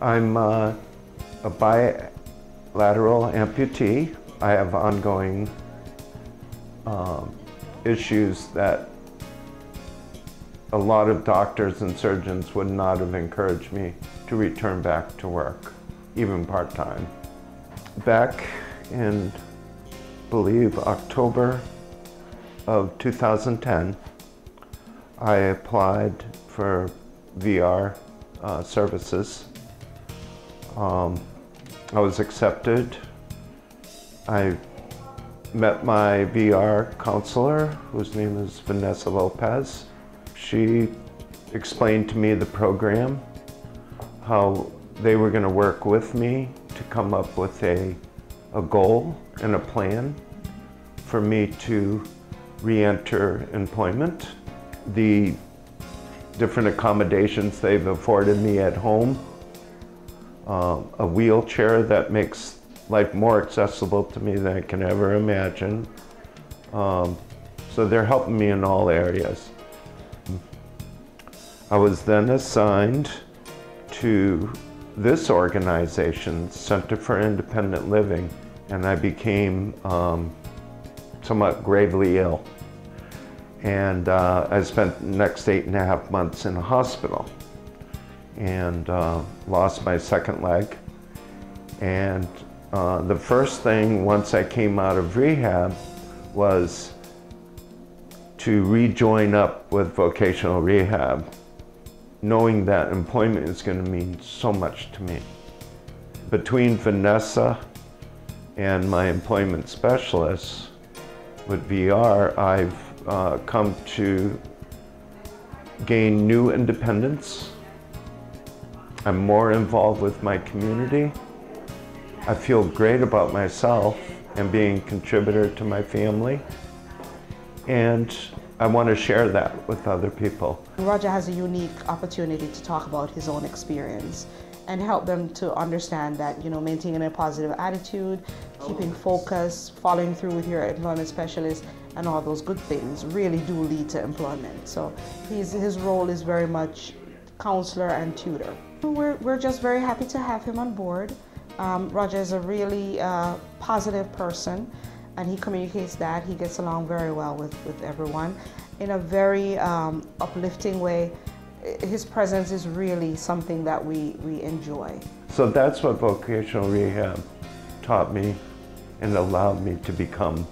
I'm a bilateral amputee. I have ongoing issues that a lot of doctors and surgeons would not have encouraged me to return back to work, even part-time. Back in, I believe, October of 2010, I applied for VR services. I was accepted. I met my VR counselor, whose name is Vanessa Lopez. She explained to me the program, how they were going to work with me to come up with a goal and a plan for me to re-enter employment. The different accommodations they've afforded me at home, a wheelchair that makes life more accessible to me than I can ever imagine. So they're helping me in all areas. I was then assigned to this organization, Center for Independent Living, and I became somewhat gravely ill. And I spent the next 8.5 months in a hospital and lost my second leg. And the first thing once I came out of rehab was to rejoin up with vocational rehab, knowing that employment is going to mean so much to me. Between Vanessa and my employment specialists with VR, I've come to gain new independence. I'm more involved with my community. I feel great about myself and being a contributor to my family. And I want to share that with other people. Roger has a unique opportunity to talk about his own experience and help them to understand that, you know, maintaining a positive attitude, keeping focus, following through with your employment specialist, and all those good things really do lead to employment. So his role is very much counselor and tutor. We're just very happy to have him on board. Roger is a really positive person, and he communicates that. He gets along very well with everyone in a very uplifting way. His presence is really something that we enjoy. So that's what vocational rehab taught me and allowed me to become.